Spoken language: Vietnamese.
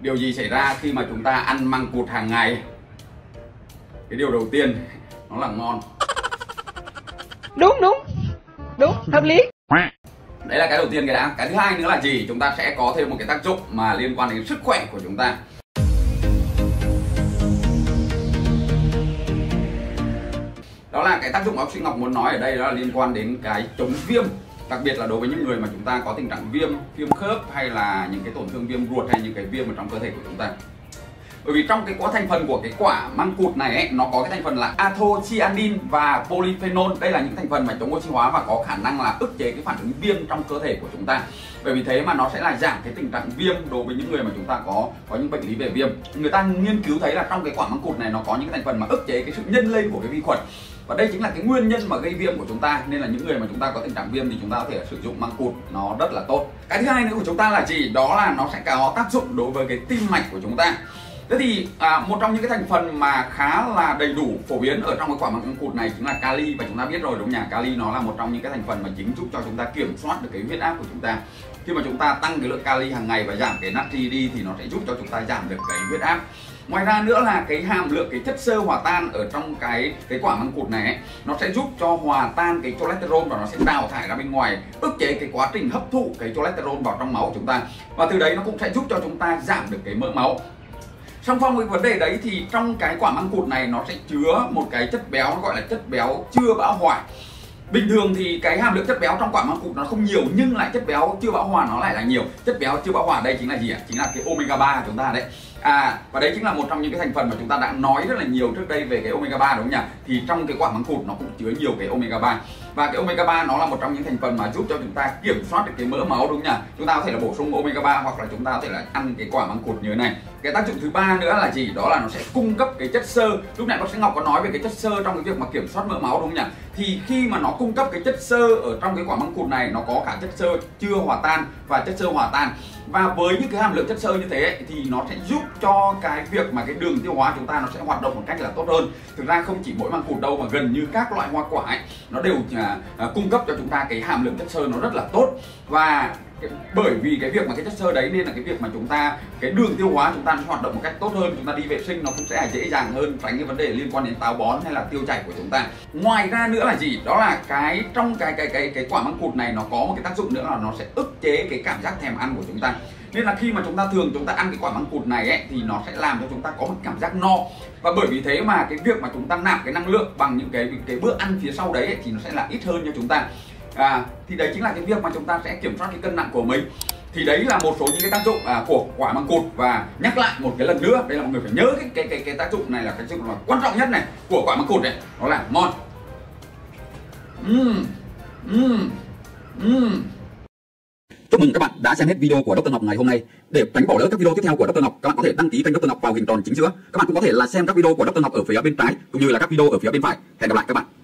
Điều gì xảy ra khi mà chúng ta ăn măng cụt hàng ngày? Cái điều đầu tiên nó là ngon. Đúng, hợp lý. Đấy là cái đầu tiên đã. Cái thứ hai nữa là gì? Chúng ta sẽ có thêm một cái tác dụng mà liên quan đến sức khỏe của chúng ta. Đó là cái tác dụng bác sĩ Ngọc muốn nói ở đây, đó là liên quan đến cái chống viêm. Đặc biệt là đối với những người mà chúng ta có tình trạng viêm, khớp hay là những cái tổn thương viêm ruột hay những cái viêm ở trong cơ thể của chúng ta. Bởi vì trong cái có thành phần của cái quả măng cụt này ấy, nó có cái thành phần là anthocyanin và polyphenol. Đây là những thành phần mà chống oxy hóa và có khả năng là ức chế cái phản ứng viêm trong cơ thể của chúng ta. Bởi vì thế mà nó sẽ là giảm cái tình trạng viêm đối với những người mà chúng ta có những bệnh lý về viêm. Người ta nghiên cứu thấy là trong cái quả măng cụt này nó có những cái thành phần mà ức chế cái sự nhân lên của cái vi khuẩn. Và đây chính là cái nguyên nhân mà gây viêm của chúng ta. Nên là những người mà chúng ta có tình trạng viêm thì chúng ta có thể sử dụng măng cụt, nó rất là tốt. Cái thứ hai nữa của chúng ta là gì? Đó là nó sẽ có tác dụng đối với cái tim mạch của chúng ta. Thế thì một trong những cái thành phần mà khá là đầy đủ phổ biến ở trong cái quả măng cụt này chính là kali. Và chúng ta biết rồi đúng không nhỉ? Kali nó là một trong những cái thành phần mà chính giúp cho chúng ta kiểm soát được cái huyết áp của chúng ta. Khi mà chúng ta tăng cái lượng kali hàng ngày và giảm cái natri đi thì nó sẽ giúp cho chúng ta giảm được cái huyết áp. Ngoài ra nữa là cái hàm lượng cái chất xơ hòa tan ở trong cái quả măng cụt này ấy, nó sẽ giúp cho hòa tan cái cholesterol và nó sẽ đào thải ra bên ngoài, ức chế cái quá trình hấp thụ cái cholesterol vào trong máu của chúng ta. Và từ đấy nó cũng sẽ giúp cho chúng ta giảm được cái mỡ máu. Song song với vấn đề đấy thì trong cái quả măng cụt này nó sẽ chứa một cái chất béo, nó gọi là chất béo chưa bão hòa. Bình thường thì cái hàm lượng chất béo trong quả măng cụt nó không nhiều, nhưng lại chất béo chưa bão hòa nó lại là nhiều. Chất béo chưa bão hòa đây chính là gì ạ? Chính là cái omega 3 của chúng ta đấy. Và đấy chính là một trong những cái thành phần mà chúng ta đã nói rất là nhiều trước đây về cái omega 3 đúng không nhỉ? Thì trong cái quả măng cụt nó cũng chứa nhiều cái omega 3. Và cái omega 3 nó là một trong những thành phần mà giúp cho chúng ta kiểm soát được cái mỡ máu đúng không nhỉ? Chúng ta có thể là bổ sung omega 3 hoặc là chúng ta có thể là ăn cái quả măng cụt như thế này. Cái tác dụng thứ ba nữa là gì? Đó là nó sẽ cung cấp cái chất xơ. Lúc nãy bác sĩ Ngọc có nói về cái chất xơ trong cái việc mà kiểm soát mỡ máu đúng không nhỉ? Thì khi mà nó cung cấp cái chất xơ ở trong cái quả măng cụt này, nó có cả chất xơ chưa hòa tan và chất xơ hòa tan. Và với những cái hàm lượng chất xơ như thế ấy, thì nó sẽ giúp cho cái việc mà cái đường tiêu hóa chúng ta nó sẽ hoạt động một cách là tốt hơn. Thực ra không chỉ mỗi măng cụt đâu mà gần như các loại hoa quả ấy, nó đều cung cấp cho chúng ta cái hàm lượng chất xơ nó rất là tốt. Và bởi vì cái việc mà cái chất xơ đấy nên là cái việc mà chúng ta cái đường tiêu hóa chúng ta nó hoạt động một cách tốt hơn, chúng ta đi vệ sinh nó cũng sẽ dễ dàng hơn, tránh cái vấn đề liên quan đến táo bón hay là tiêu chảy của chúng ta. Ngoài ra nữa là gì? Đó là cái trong cái quả măng cụt này nó có một cái tác dụng nữa là nó sẽ ức chế cái cảm giác thèm ăn của chúng ta. Nên là khi mà chúng ta thường chúng ta ăn cái quả măng cụt này ấy, thì nó sẽ làm cho chúng ta có một cảm giác no. Và bởi vì thế mà cái việc mà chúng ta nạp cái năng lượng bằng những cái bữa ăn phía sau đấy ấy, thì nó sẽ là ít hơn cho chúng ta. Thì đấy chính là cái việc mà chúng ta sẽ kiểm soát cái cân nặng của mình. Thì đấy là một số những cái tác dụng của quả măng cụt. Và nhắc lại một cái lần nữa, đây là mọi người phải nhớ cái tác dụng này là cái tác dụng quan trọng nhất này của quả măng cụt này, đó là ngon. Chúc mừng các bạn đã xem hết video của Dr. Ngọc ngày hôm nay. Để tránh bỏ lỡ các video tiếp theo của Dr. Ngọc, các bạn có thể đăng ký kênh Dr. Ngọc vào hình tròn chính giữa. Các bạn cũng có thể là xem các video của Dr. Ngọc ở phía bên trái cũng như là các video ở phía bên phải. Hẹn gặp lại các bạn.